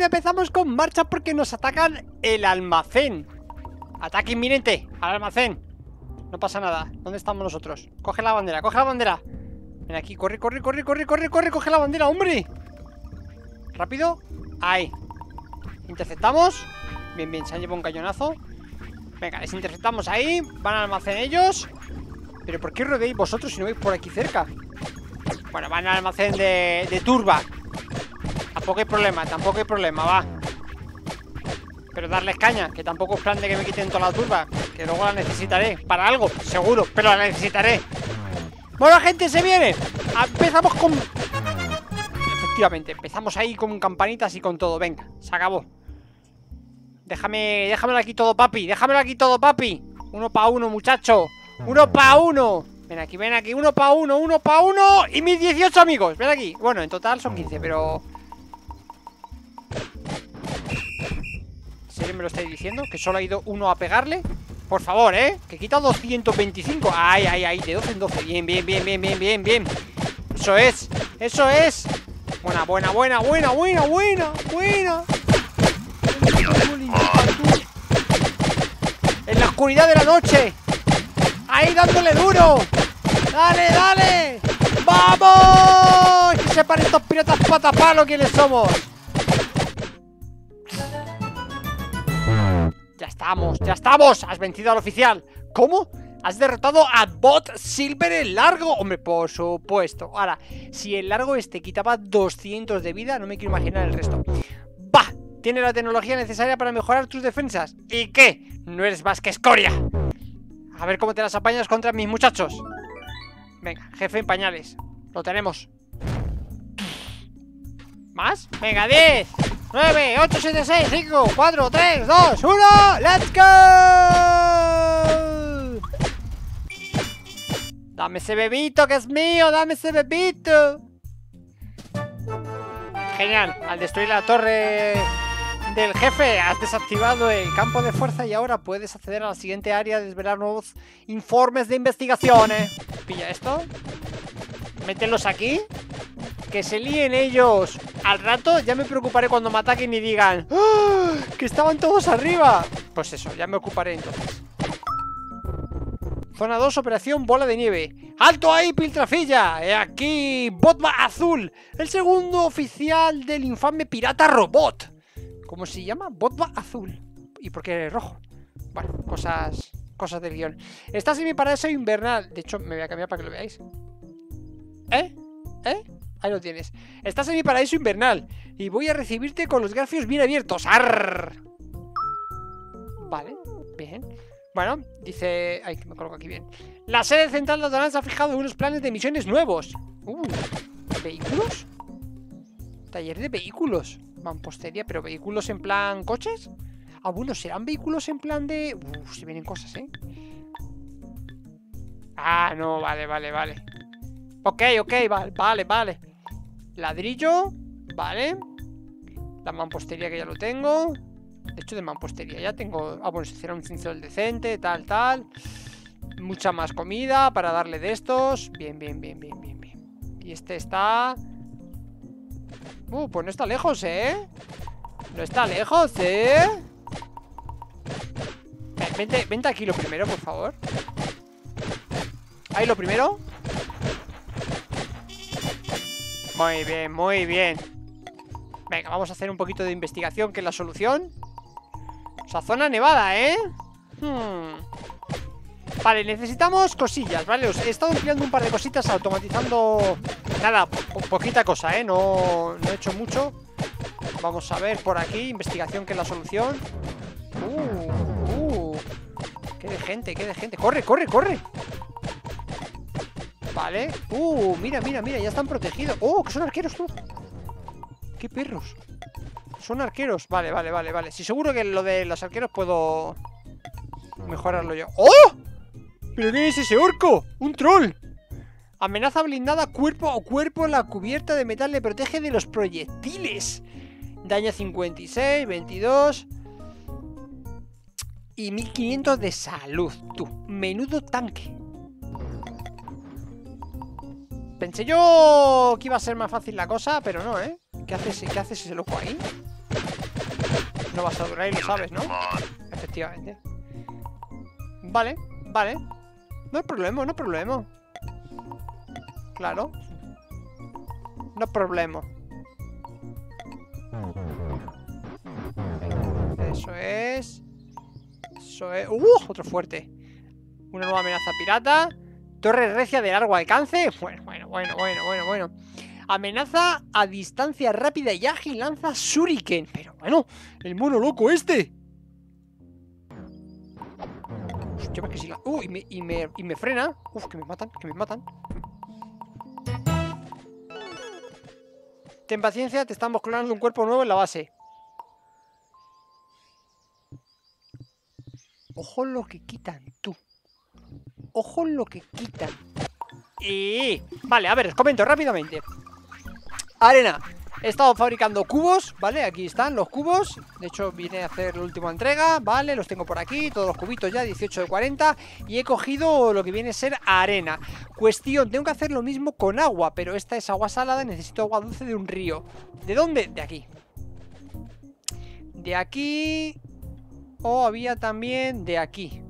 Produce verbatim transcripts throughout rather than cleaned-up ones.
empezamos con marcha porque nos atacan el almacén. Ataque inminente al almacén. No pasa nada. ¿Dónde estamos nosotros? Coge la bandera, coge la bandera. Ven aquí, corre, corre, corre, corre, corre, corre. Coge la bandera, hombre. Rápido. Ahí. Interceptamos. Bien, bien, se han llevado un cañonazo. Venga, les interceptamos ahí. Van al almacén ellos. Pero ¿por qué rodeáis vosotros si no vais por aquí cerca? Bueno, van al almacén de, de Turba. Tampoco hay problema, tampoco hay problema, va. Pero darles caña, que tampoco es plan de que me quiten toda la turba, que luego la necesitaré para algo, seguro, pero la necesitaré. Bueno, gente, se viene. Empezamos con... Efectivamente, empezamos ahí con campanitas y con todo. Venga, se acabó. Déjame, déjamelo aquí todo, papi. Déjamelo aquí todo, papi. Uno pa' uno, muchacho. Uno pa' uno. Ven aquí, ven aquí, uno pa' uno, uno pa' uno. Y mis dieciocho amigos, ven aquí. Bueno, en total son quince, pero... ¿Me lo estáis diciendo? ¿Que solo ha ido uno a pegarle? Por favor, ¿eh? Que quita doscientos veinticinco. Ay, ay, ay, de doce en doce. Bien, bien, bien, bien, bien, bien, bien. Eso es, eso es. Buena, buena, buena, buena, buena, buena, buena. En la oscuridad de la noche. Ahí dándole duro. Dale, dale. ¡Vamos! Que sepan estos piratas patapalo quiénes somos. Ya estamos, ya estamos. Has vencido al oficial. ¿Cómo? Has derrotado a Bot Silver el largo. Hombre, por supuesto. Ahora, si el largo este quitaba doscientos de vida, no me quiero imaginar el resto. ¡Bah! Tiene la tecnología necesaria para mejorar tus defensas. ¿Y qué? No eres más que escoria. A ver cómo te las apañas contra mis muchachos. Venga, jefe en pañales. Lo tenemos. ¿Más? Venga, diez. nueve, ocho, siete, seis, cinco, cuatro, tres, dos, uno, ¡let's go! Dame ese bebito que es mío, dame ese bebito. Genial, al destruir la torre del jefe has desactivado el campo de fuerza y ahora puedes acceder a la siguiente área y desvelar nuevos informes de investigaciones. Pilla esto, mételos aquí. Que se líen ellos al rato, ya me preocuparé cuando me ataquen y digan ¡oh! ¡Que estaban todos arriba! Pues eso, ya me ocuparé entonces. Zona dos, operación bola de nieve. ¡Alto ahí, Piltrafilla! ¡He aquí, Botma Azul! El segundo oficial del infame pirata robot. ¿Cómo se llama? Botma Azul. ¿Y por qué rojo? Bueno, cosas, cosas del guión. Estás en mi paraíso invernal. De hecho, me voy a cambiar para que lo veáis. ¿Eh? ¿Eh? Ahí lo tienes. Estás en mi paraíso invernal y voy a recibirte con los garfios bien abiertos. Arr. Vale, bien. Bueno, dice... Ay, me coloco aquí bien. La sede central de Atalanta ha fijado unos planes de misiones nuevos. Uh, ¿vehículos? Taller de vehículos. Mampostería, pero vehículos en plan coches. Ah, bueno, serán vehículos en plan de... Uf, si vienen cosas, ¿eh? Ah, no, vale, vale, vale. Ok, ok, vale, vale, vale. Ladrillo, vale. La mampostería que ya lo tengo. De hecho, de mampostería ya tengo. Ah, bueno, se hiciera un cincel decente, tal, tal. Mucha más comida para darle de estos. Bien, bien, bien, bien, bien, bien. Y este está... Uh, pues no está lejos, ¿eh? No está lejos, ¿eh? Vente, vente aquí lo primero, por favor. Ahí lo primero. Muy bien, muy bien. Venga, vamos a hacer un poquito de investigación, que es la solución. O sea, zona nevada, ¿eh? Hmm. Vale, necesitamos cosillas, ¿vale? Os he estado empleando un par de cositas, automatizando... Nada, po poquita cosa, ¿eh? No, no he hecho mucho. Vamos a ver por aquí, investigación, que es la solución. Uh, uh. Qué de gente, qué de gente. Corre, corre, corre. Vale. Uh, mira, mira, mira, ya están protegidos. Oh, que son arqueros, tú. Qué perros. Son arqueros. Vale, vale, vale, vale. Sí, seguro que lo de los arqueros puedo mejorarlo yo. ¡Oh! ¿Pero qué es ese orco? ¡Un troll! Amenaza blindada cuerpo a cuerpo. La cubierta de metal le protege de los proyectiles. Daño cincuenta y seis, veintidós... Y mil quinientos de salud, tú. Menudo tanque. Pensé yo que iba a ser más fácil la cosa, pero no, ¿eh? ¿Qué haces, qué haces ese loco ahí? no vas a durar y lo sabes, ¿no? Efectivamente. Vale, vale. No hay problema, no hay problema. Claro. No hay problema. Eso es. Eso es. ¡Uh! Otro fuerte. Una nueva amenaza pirata. Torre recia de largo alcance. Bueno, bueno, bueno, bueno, bueno, bueno. Amenaza a distancia rápida y ágil. Lanza shuriken. Pero bueno, el mono loco este. Hostia, que si la... Uh, y me, y me, y me frena. Uf, que me matan, que me matan. Ten paciencia, te estamos clonando un cuerpo nuevo en la base. Ojo lo que quitan, tú. Ojo lo que quitan. Y... Vale, a ver, os comento rápidamente. Arena. He estado fabricando cubos, ¿vale? Aquí están los cubos. De hecho, vine a hacer la última entrega, ¿vale? Los tengo por aquí, todos los cubitos ya, dieciocho de cuarenta. Y he cogido lo que viene a ser arena. Cuestión, tengo que hacer lo mismo con agua, pero esta es agua salada, necesito agua dulce de un río. ¿De dónde? De aquí. De aquí... O había también de aquí.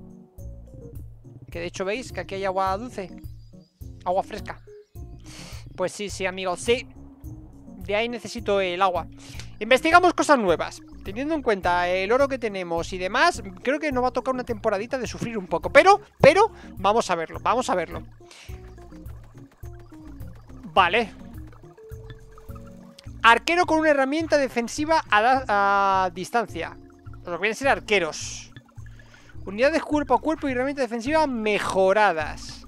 Que de hecho, ¿veis? Que aquí hay agua dulce. Agua fresca. Pues sí, sí, amigos, sí. De ahí necesito el agua. Investigamos cosas nuevas. Teniendo en cuenta el oro que tenemos y demás, creo que nos va a tocar una temporadita de sufrir un poco. Pero, pero, vamos a verlo, vamos a verlo. Vale. Arquero con una herramienta defensiva a, la, a distancia. Lo que vienen a ser arqueros. Unidades cuerpo a cuerpo y herramienta defensiva mejoradas.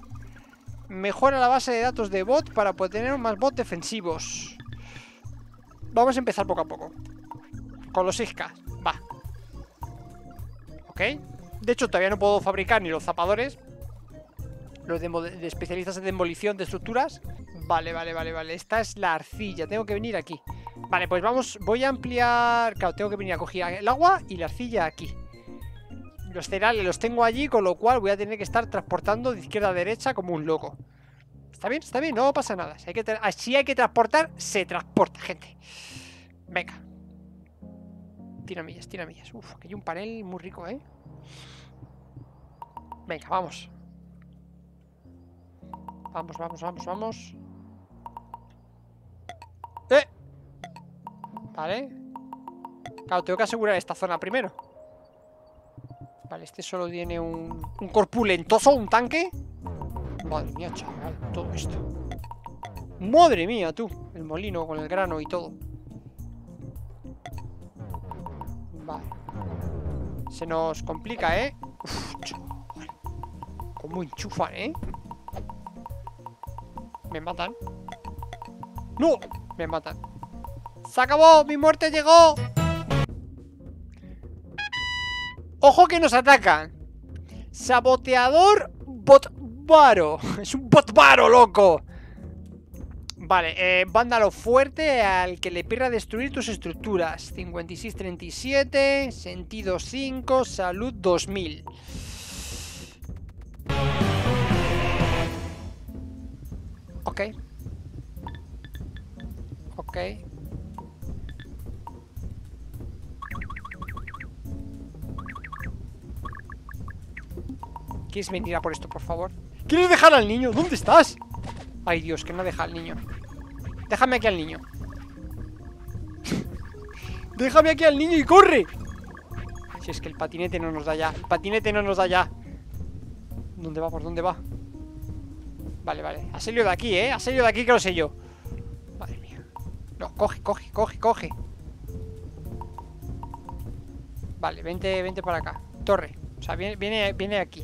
Mejora la base de datos de bot para poder tener más bots defensivos. Vamos a empezar poco a poco. Con los iscas. Va. Ok. De hecho, todavía no puedo fabricar ni los zapadores. Los de, de especialistas en demolición de estructuras. Vale, vale, vale, vale. Esta es la arcilla. Tengo que venir aquí. Vale, pues vamos. Voy a ampliar... Claro, tengo que venir a coger el agua y la arcilla aquí. Los cereales los tengo allí, con lo cual voy a tener que estar transportando de izquierda a derecha como un loco. ¿Está bien? ¿Está bien? No pasa nada. Si hay, que si hay que transportar, se transporta, gente. Venga. Tira millas, tira millas. Uf, aquí hay un panel muy rico, ¿eh? Venga, vamos. Vamos, vamos, vamos, vamos. ¡Eh! Vale. Claro, tengo que asegurar esta zona primero. Vale, este solo tiene un, un corpulentoso, un tanque. Madre mía, chaval, todo esto. Madre mía, tú. El molino con el grano y todo. Vale. Se nos complica, ¿eh? Uf, chaval. Cómo enchufan, ¿eh? Me matan. ¡No! Me matan. ¡Se acabó! ¡Mi muerte llegó! ¡Ojo que nos atacan! Saboteador bot... Baro. Es un botvaro, loco. Vale, eh, vándalo fuerte al que le pierda destruir tus estructuras. cincuenta y seis treinta y siete, sentido cinco, salud dos mil. Ok. Ok. ¿Quieres venir a por esto, por favor? ¿Quieres dejar al niño? ¿Dónde estás? Ay, Dios, que no deja al niño. Déjame aquí al niño. Déjame aquí al niño y corre. Si es que el patinete no nos da ya. El patinete no nos da ya. ¿Dónde va? ¿Por dónde va? Vale, vale. Ha salido de aquí, ¿eh? Ha salido de aquí, que lo sé yo. Madre mía. No, coge, coge, coge, coge. Vale, vente, vente para acá. Torre. O sea, viene, viene, viene aquí.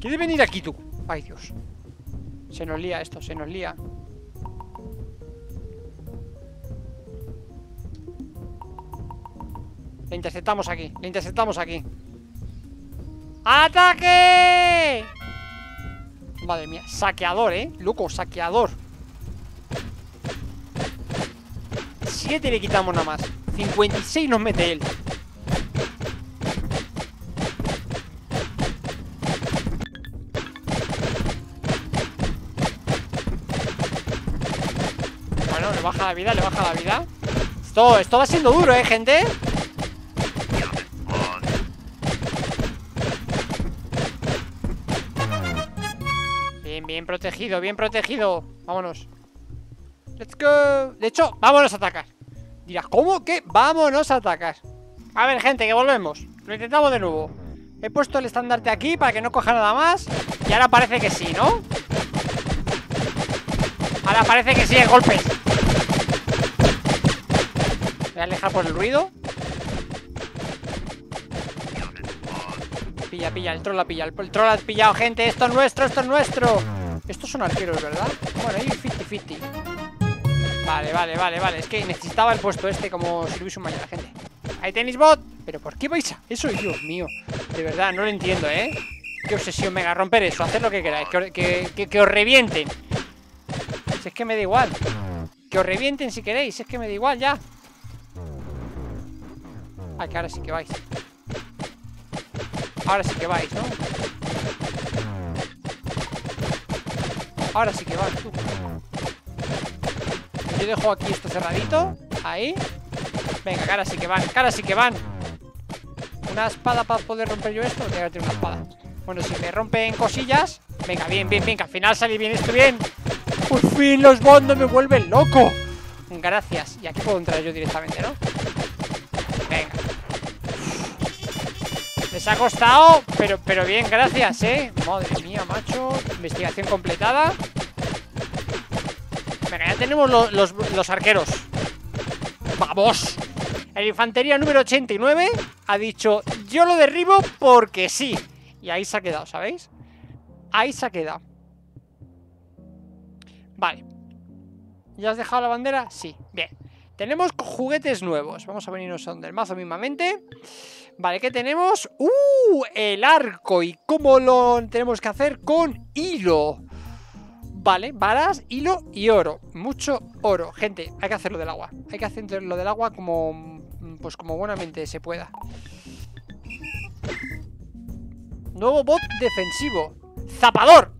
¿Quieres venir aquí tú? Ay, Dios. Se nos lía esto, se nos lía. Le interceptamos aquí, le interceptamos aquí. ¡Ataque! Madre mía, saqueador, ¿eh? Loco, saqueador. Siete le quitamos nada más. cincuenta y seis nos mete él. Bueno, le baja la vida, le baja la vida. Esto, esto va siendo duro, ¿eh, gente? Bien, bien protegido, bien protegido. Vámonos. Let's go. De hecho, vámonos a atacar. Dirás, ¿cómo que? Vámonos a atacar. A ver, gente, que volvemos. Lo intentamos de nuevo. He puesto el estandarte aquí para que no coja nada más. Y ahora parece que sí, ¿no? Ahora parece que sí, el golpe. Voy a alejar por el ruido. Pilla, pilla, el troll ha pillado. El troll ha pillado, gente. Esto es nuestro, esto es nuestro. Estos son arqueros, ¿verdad? Bueno, hay cincuenta cincuenta. Vale, vale, vale, vale. Es que necesitaba el puesto este como si lo hubiese un mañana, gente. Ahí tenéis bot. ¿Pero por qué vais a...? Eso, Dios mío. De verdad, no lo entiendo, ¿eh? Qué obsesión, mega, romper eso. Hacer lo que queráis. Que, que, que, que os revienten. Si es que me da igual. Que os revienten si queréis. Si es que me da igual, ya. Ah, que ahora sí que vais. Ahora sí que vais, ¿no? Ahora sí que vais, tú. Yo dejo aquí esto cerradito. Ahí. Venga, cara sí que van, cara sí que van. Una espada para poder romper yo esto. Tengo que tener una espada. Bueno, si me rompen cosillas. Venga, bien, bien, bien, que al final salí bien esto, bien. Por fin los bots no me vuelven loco. Gracias. Y aquí puedo entrar yo directamente, ¿no? Venga. Les ha costado, pero, pero bien, gracias, ¿eh? Madre mía, macho. Investigación completada. Venga, ya tenemos los, los, los arqueros. ¡Vamos! El infantería número ochenta y nueve ha dicho, yo lo derribo porque sí. Y ahí se ha quedado, ¿sabéis? Ahí se ha quedado. Vale. ¿Ya has dejado la bandera? Sí, bien. Tenemos juguetes nuevos. Vamos a venirnos a donde el mazo mismamente. Vale, ¿qué tenemos? ¡Uh! El arco. ¿Y cómo lo tenemos que hacer? Con hilo. Vale, varas, hilo y oro. Mucho oro. Gente, hay que hacerlo del agua. Hay que hacerlo del agua como... pues como buenamente se pueda. Nuevo bot defensivo. ¡Zapador!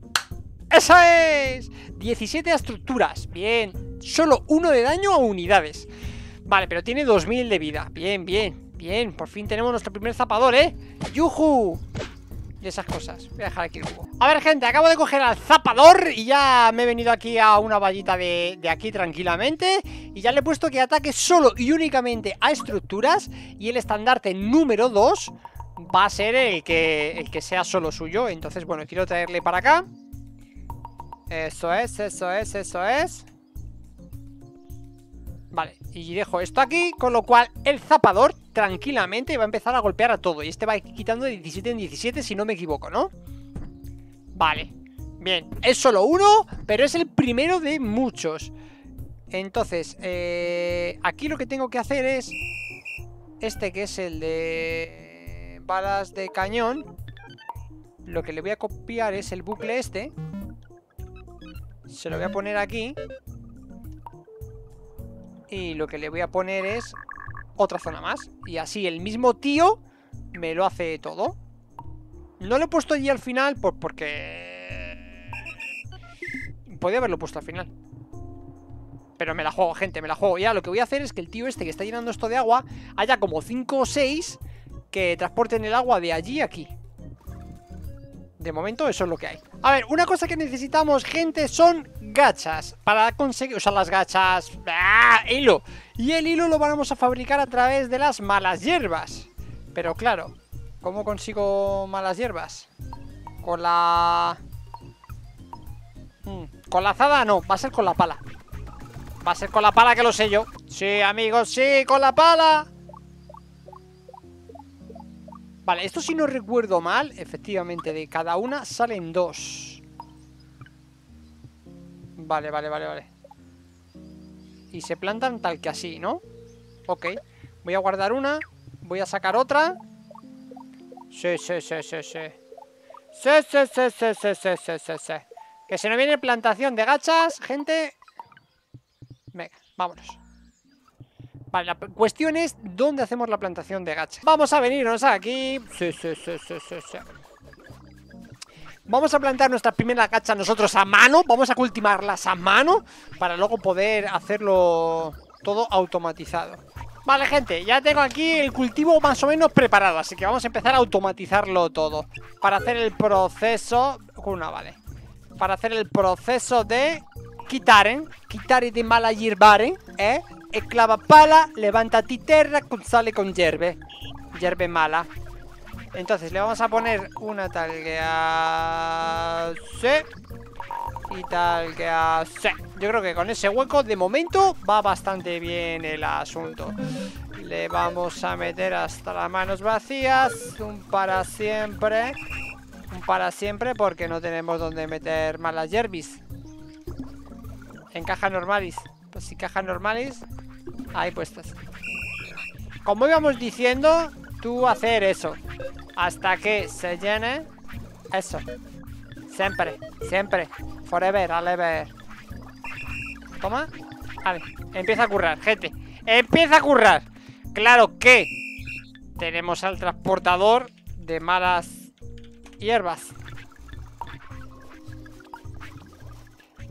¡Eso es! diecisiete estructuras. Bien. Solo uno de daño a unidades. Vale, pero tiene dos mil de vida. Bien, bien, bien. Por fin tenemos nuestro primer zapador, ¿eh? ¡Yujú! Y esas cosas, voy a dejar aquí el cubo. A ver, gente, acabo de coger al zapador y ya me he venido aquí a una vallita de, de aquí tranquilamente. Y ya le he puesto que ataque solo y únicamente a estructuras. Y el estandarte número dos va a ser el que, el que sea solo suyo. Entonces, bueno, quiero traerle para acá. Eso es, eso es, eso es. Vale, y dejo esto aquí, con lo cual el zapador tranquilamente va a empezar a golpear a todo. Y este va quitando de diecisiete en diecisiete, si no me equivoco, ¿no? Vale, bien, es solo uno, pero es el primero de muchos. Entonces, eh, aquí lo que tengo que hacer es este que es el de balas de cañón. Lo que le voy a copiar es el bucle este. Se lo voy a poner aquí. Y lo que le voy a poner es otra zona más. Y así el mismo tío me lo hace todo. No lo he puesto allí al final por, porque... podía haberlo puesto al final. Pero me la juego, gente, me la juego. Ya lo que voy a hacer es que el tío este que está llenando esto de agua haya como cinco o seis que transporten el agua de allí a aquí. De momento eso es lo que hay. A ver, una cosa que necesitamos, gente, son gachas. Para conseguir, o sea, las gachas... ¡ah! Hilo. Y el hilo lo vamos a fabricar a través de las malas hierbas. Pero claro, ¿cómo consigo malas hierbas? Con la... Mm, con la azada no, va a ser con la pala. Va a ser con la pala, que lo sé yo. Sí, amigos, sí, con la pala. Vale, esto si no recuerdo mal, efectivamente, de cada una salen dos. Vale, vale, vale, vale. Y se plantan tal que así, ¿no? Ok. Voy a guardar una. Voy a sacar otra. Sí, sí, sí, sí, sí. Sí, sí, sí, sí, sí, sí, sí, sí, sí. Que se nos viene plantación de gachas, gente. Venga, vámonos. Vale, la cuestión es dónde hacemos la plantación de gachas. Vamos a venirnos aquí. Sí, sí, sí, sí, sí, sí. Vamos a plantear nuestra primera cacha nosotros a mano. Vamos a cultivarlas a mano para luego poder hacerlo todo automatizado. Vale, gente, ya tengo aquí el cultivo más o menos preparado, así que vamos a empezar a automatizarlo todo para hacer el proceso... Una, vale. Para hacer el proceso de quitar, quitar de mala hierbare, ¿eh? E clava pala, levanta ti terra, sale con hierbe. Hierbe mala. Entonces le vamos a poner una tal que hace y tal que hace. Yo creo que con ese hueco de momento va bastante bien el asunto. Le vamos a meter hasta las manos vacías. Un para siempre. Un para siempre porque no tenemos donde meter más las yerbis. En caja normalis. Pues si cajas normales, ahí puestas. Como íbamos diciendo, tú hacer eso hasta que se llene. Eso. Siempre, siempre. Forever, alever. Toma. Vale, empieza a currar, gente. Empieza a currar. Claro que tenemos al transportador de malas hierbas.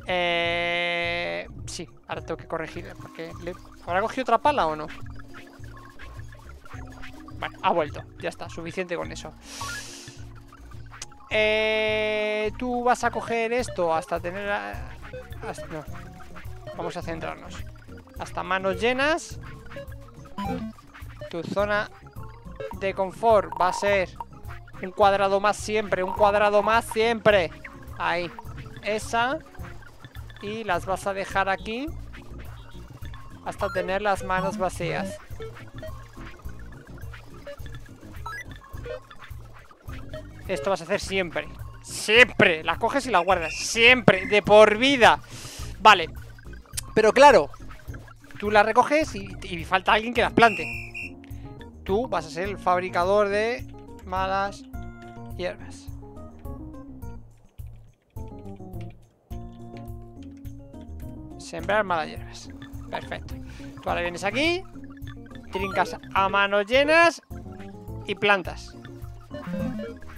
Eh... Sí, ahora tengo que corregirle porque... Le... ¿Habrá cogido otra pala o no? Bueno, ha vuelto. Ya está, suficiente con eso. Eh... Tú vas a coger esto hasta tener... A... Hasta... No. Vamos a centrarnos. Hasta manos llenas. Tu zona de confort va a ser... Un cuadrado más siempre, un cuadrado más siempre. Ahí. Esa... Y las vas a dejar aquí hasta tener las manos vacías. Esto vas a hacer siempre. Siempre. Las coges y las guardas. Siempre. De por vida. Vale. Pero claro, tú las recoges y, y falta alguien que las plante. Tú vas a ser el fabricador de malas hierbas. Sembrar malas hierbas. Perfecto. Tú ahora vienes aquí, trincas a manos llenas y plantas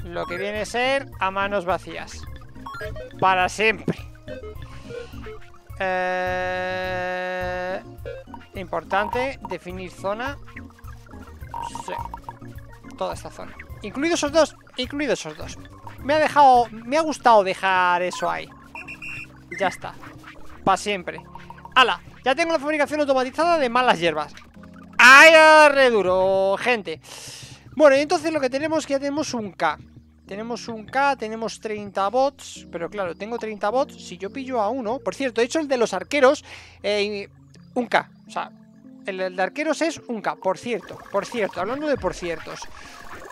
lo que viene a ser a manos vacías. Para siempre. Eh... Importante definir zona. Sí. Toda esta zona. Incluidos esos dos. Incluidos esos dos. Me ha dejado. Me ha gustado dejar eso ahí. Ya está. Para siempre. ¡Hala! Ya tengo la fabricación automatizada de malas hierbas. ¡Ay, re duro, gente! Bueno, y entonces lo que tenemos es que ya tenemos un K. Tenemos un K, tenemos treinta bots. Pero claro, tengo treinta bots. Si yo pillo a uno... Por cierto, he hecho el de los arqueros. Eh, un K. O sea, el, el de arqueros es un K. Por cierto, por cierto. Hablando de por ciertos.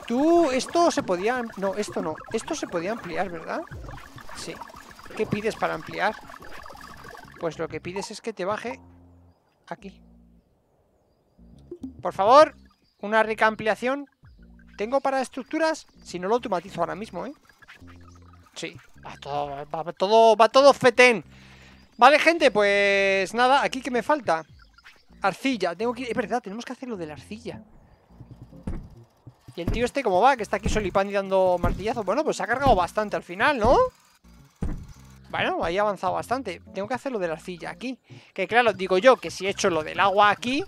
Tú, esto se podía... No, esto no. Esto se podía ampliar, ¿verdad? Sí. ¿Qué pides para ampliar? Pues lo que pides es que te baje aquí. Por favor, una rica ampliación. ¿Tengo para estructuras? Si no lo automatizo ahora mismo, ¿eh? Sí, va todo, va todo, va todo fetén. Vale, gente, pues nada, aquí que me falta. Arcilla, tengo que ir... Es verdad, tenemos que hacer lo de la arcilla. ¿Y el tío este cómo va? Que está aquí solipandi dando martillazo. Bueno, pues se ha cargado bastante al final, ¿no? Bueno, ahí he avanzado bastante. Tengo que hacer lo de la arcilla aquí. Que claro, digo yo que si he hecho lo del agua aquí,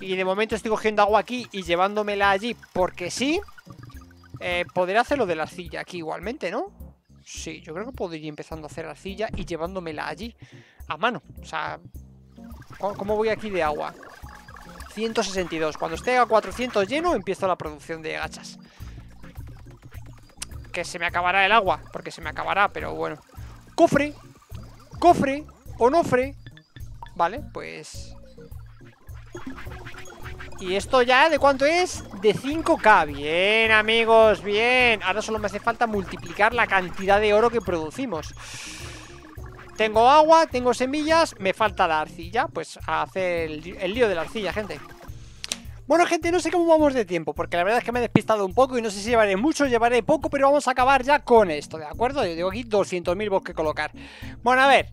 y de momento estoy cogiendo agua aquí y llevándomela allí porque sí, eh, podré hacer lo de la arcilla aquí igualmente, ¿no? Sí, yo creo que puedo ir empezando a hacer arcilla y llevándomela allí a mano. O sea, ¿cómo voy aquí de agua? ciento sesenta y dos. Cuando esté a cuatrocientos lleno, empiezo la producción de gachas. Que se me acabará el agua, porque se me acabará, pero bueno. Cofre, cofre, onofre. Vale, pues. ¿Y esto ya de cuánto es? De cinco K, bien amigos, bien. Ahora solo me hace falta multiplicar la cantidad de oro que producimos. Tengo agua, tengo semillas, me falta la arcilla. Pues a hacer el, el lío de la arcilla, gente. Bueno, gente, no sé cómo vamos de tiempo, porque la verdad es que me he despistado un poco y no sé si llevaré mucho, llevaré poco, pero vamos a acabar ya con esto, ¿de acuerdo? Yo tengo aquí doscientos mil bots que colocar. Bueno, a ver,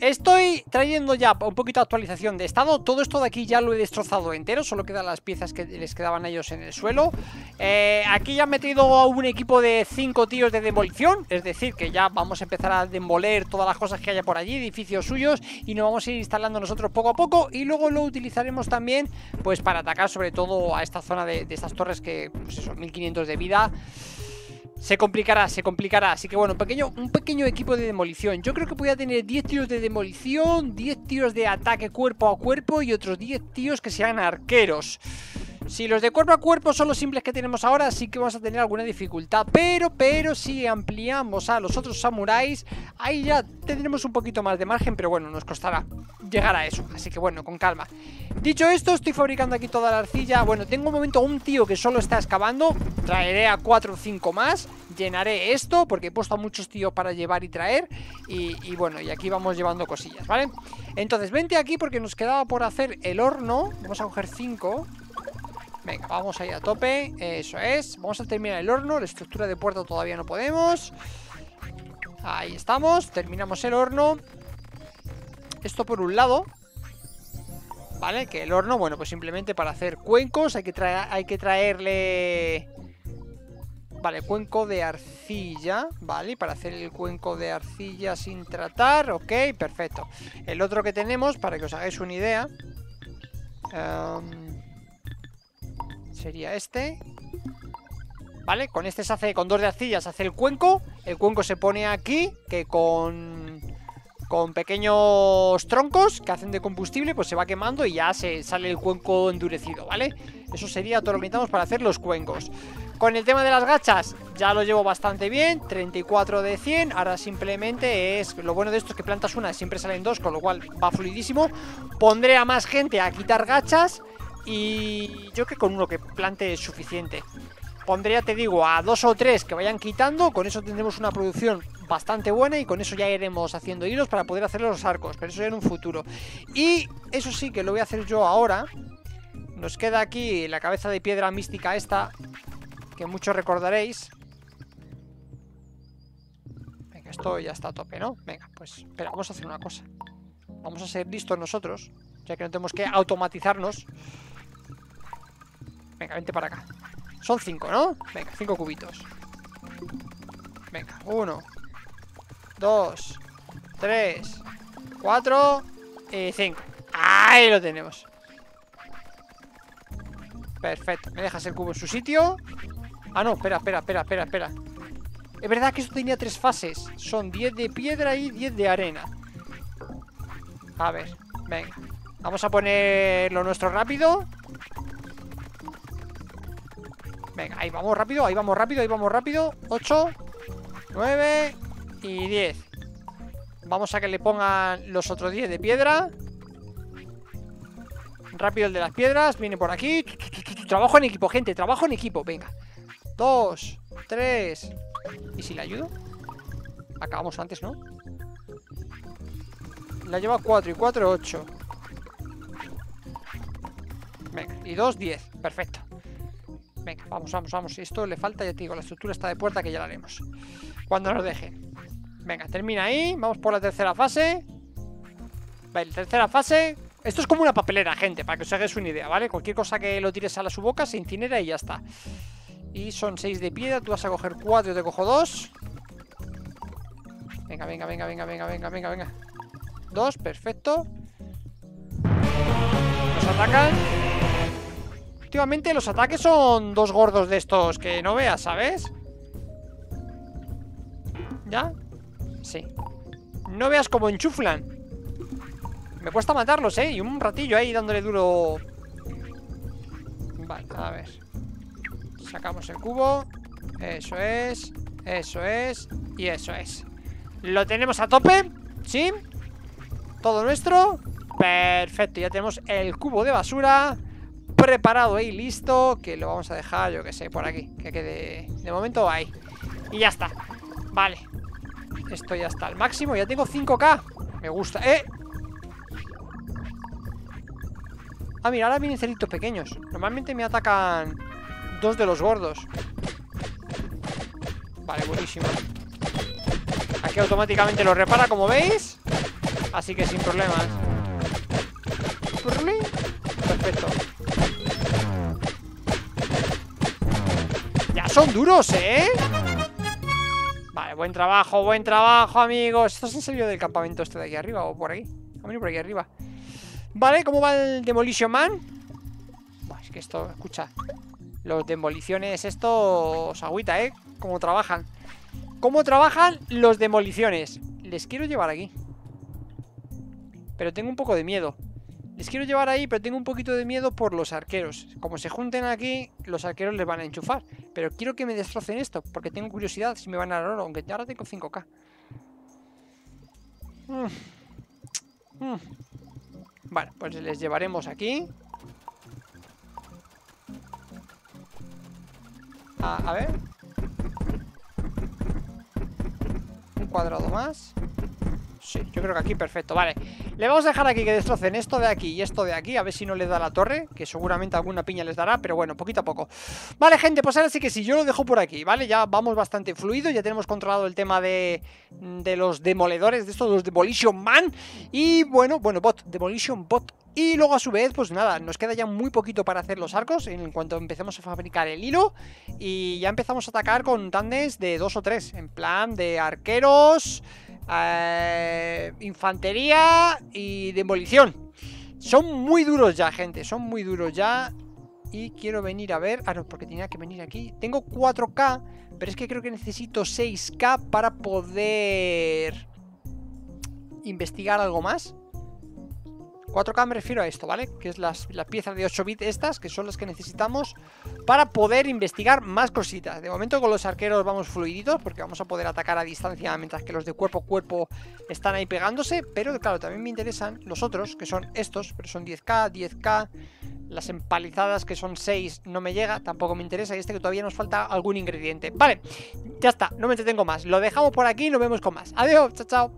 Estoy trayendo ya un poquito de actualización de estado. Todo esto de aquí ya lo he destrozado entero. Solo quedan las piezas que les quedaban a ellos en el suelo. eh, Aquí ya han metido a un equipo de cinco tíos de demolición. Es decir, que ya vamos a empezar a demoler todas las cosas que haya por allí, edificios suyos, y nos vamos a ir instalando nosotros poco a poco. Y luego lo utilizaremos también pues para atacar sobre todo a esta zona de, de estas torres que pues eso, mil quinientos de vida. Se complicará, se complicará. Así que bueno, un pequeño, un pequeño equipo de demolición. Yo creo que voy a tener diez tíos de demolición, diez tíos de ataque cuerpo a cuerpo y otros diez tíos que sean arqueros. Si los de cuerpo a cuerpo son los simples que tenemos ahora, sí que vamos a tener alguna dificultad. Pero, pero si ampliamos a los otros samuráis, ahí ya tendremos un poquito más de margen. Pero bueno, nos costará llegar a eso. Así que bueno, con calma. Dicho esto, estoy fabricando aquí toda la arcilla. Bueno, tengo un momento un tío que solo está excavando. Traeré a cuatro o cinco más. Llenaré esto porque he puesto a muchos tíos para llevar y traer. Y, y bueno, y aquí vamos llevando cosillas, ¿vale? Entonces, vente aquí porque nos quedaba por hacer el horno. Vamos a coger cinco. Venga, vamos ahí a tope, eso es. Vamos a terminar el horno, la estructura de puerto todavía no podemos. Ahí estamos, terminamos el horno. Esto por un lado, ¿vale? Que el horno, bueno, pues simplemente para hacer cuencos. Hay que, traer, hay que traerle... Vale, cuenco de arcilla, ¿vale? Y para hacer el cuenco de arcilla sin tratar, ok, perfecto. El otro que tenemos, para que os hagáis una idea... Um... sería este. Vale, con este se hace, con dos de arcillas se hace el cuenco. El cuenco se pone aquí, que con con pequeños troncos que hacen de combustible, pues se va quemando y ya se sale el cuenco endurecido, ¿vale? Eso sería todo lo que necesitamos para hacer los cuencos. Con el tema de las gachas, ya lo llevo bastante bien, treinta y cuatro de cien. Ahora simplemente es, lo bueno de esto es que plantas una, siempre salen dos, con lo cual va fluidísimo. Pondré a más gente a quitar gachas. Y yo que con uno que plante es suficiente. Pondría, te digo, a dos o tres que vayan quitando. Con eso tendremos una producción bastante buena y con eso ya iremos haciendo hilos para poder hacer los arcos. Pero eso ya en un futuro. Y eso sí que lo voy a hacer yo ahora. Nos queda aquí la cabeza de piedra mística esta, que muchos recordaréis. Venga, esto ya está a tope, ¿no? Venga, pues espera, vamos a hacer una cosa. Vamos a ser listos nosotros, ya que no tenemos que automatizarnos. Venga, vente para acá. Son cinco, ¿no? Venga, cinco cubitos. Venga, uno, dos, tres, cuatro y cinco. Ahí lo tenemos. Perfecto, me dejas el cubo en su sitio. Ah, no, espera, espera, espera, espera, espera. Es verdad que esto tenía tres fases. Son diez de piedra y diez de arena. A ver, venga. Vamos a poner lo nuestro rápido. Venga, ahí vamos rápido, ahí vamos rápido, ahí vamos rápido. ocho, nueve y diez. Vamos a que le pongan los otros diez de piedra. Rápido el de las piedras, viene por aquí. Trabajo en equipo, gente, trabajo en equipo. Venga, dos, tres. ¿Y si le ayudo? Acabamos antes, ¿no? La lleva cuatro y cuatro, ocho. Venga, y dos, diez, perfecto. Venga, vamos, vamos, vamos. Esto le falta, ya te digo, la estructura está de puerta que ya la haremos cuando nos dejen. Venga, termina ahí. Vamos por la tercera fase. Vale, tercera fase. Esto es como una papelera, gente, para que os hagáis una idea, ¿vale? Cualquier cosa que lo tires a la su boca se incinera y ya está. Y son seis de piedra. Tú vas a coger cuatro, yo te cojo dos. Venga, venga, venga, venga, venga, venga, venga, venga. Dos, perfecto. Nos atacan. Últimamente los ataques son dos gordos de estos que no veas, ¿sabes? ¿Ya? Sí. No veas cómo enchuflan. Me cuesta matarlos, ¿eh? Y un ratillo ahí dándole duro. Vale, a ver. Sacamos el cubo. Eso es. Eso es. Y eso es. Lo tenemos a tope. ¿Sí? Todo nuestro. Perfecto. Ya tenemos el cubo de basura preparado y listo, que lo vamos a dejar, yo que sé, por aquí, que quede de momento ahí, y ya está. Vale, esto ya está al máximo, ya tengo cinco K, me gusta, eh ah, mira, ahora vienen celitos pequeños. Normalmente me atacan dos de los gordos. Vale, buenísimo. Aquí automáticamente lo repara, como veis. Así que sin problemas. Perfecto. Ya son duros, ¿eh? Vale, buen trabajo, buen trabajo, amigos. ¿Esto es en serio del campamento este de aquí arriba o por ahí? A mí por aquí arriba. Vale, ¿cómo va el Demolition Man? Bah, es que esto, escucha. Los demoliciones estos... Agüita, ¿eh? Cómo trabajan. Cómo trabajan los demoliciones. Les quiero llevar aquí. Pero tengo un poco de miedo. Les quiero llevar ahí, pero tengo un poquito de miedo por los arqueros. Como se junten aquí, los arqueros les van a enchufar. Pero quiero que me destrocen esto, porque tengo curiosidad si me van a dar oro, aunque ahora tengo cinco K. Mm. Mm. Vale, pues les llevaremos aquí. Ah, a ver. Un cuadrado más. Sí, yo creo que aquí perfecto, vale. Le vamos a dejar aquí que destrocen esto de aquí y esto de aquí. A ver si no les da la torre, que seguramente alguna piña les dará, pero bueno, poquito a poco. Vale, gente, pues ahora sí que sí, yo lo dejo por aquí, ¿vale? Ya vamos bastante fluido, ya tenemos controlado el tema de, de los demoledores, de estos, los Demolition Man. Y bueno, bueno, bot, Demolition Bot. Y luego a su vez, pues nada, nos queda ya muy poquito para hacer los arcos, en cuanto empecemos a fabricar el hilo. Y ya empezamos a atacar con tandes de dos o tres, en plan de arqueros, eh, infantería y demolición. Son muy duros ya, gente, son muy duros ya. Y quiero venir a ver... Ah, no, porque tenía que venir aquí. Tengo cuatro K, pero es que creo que necesito seis K para poder investigar algo más. cuatro K me refiero a esto, ¿vale? Que es las, las piezas de ocho bits estas, que son las que necesitamos para poder investigar más cositas. De momento con los arqueros vamos fluiditos, porque vamos a poder atacar a distancia, mientras que los de cuerpo a cuerpo están ahí pegándose. Pero claro, también me interesan los otros, que son estos, pero son diez K, diez K. Las empalizadas, que son seis, no me llega, tampoco me interesa. Y este que todavía nos falta algún ingrediente. Vale, ya está, no me entretengo más. Lo dejamos por aquí y nos vemos con más. Adiós, chao, chao.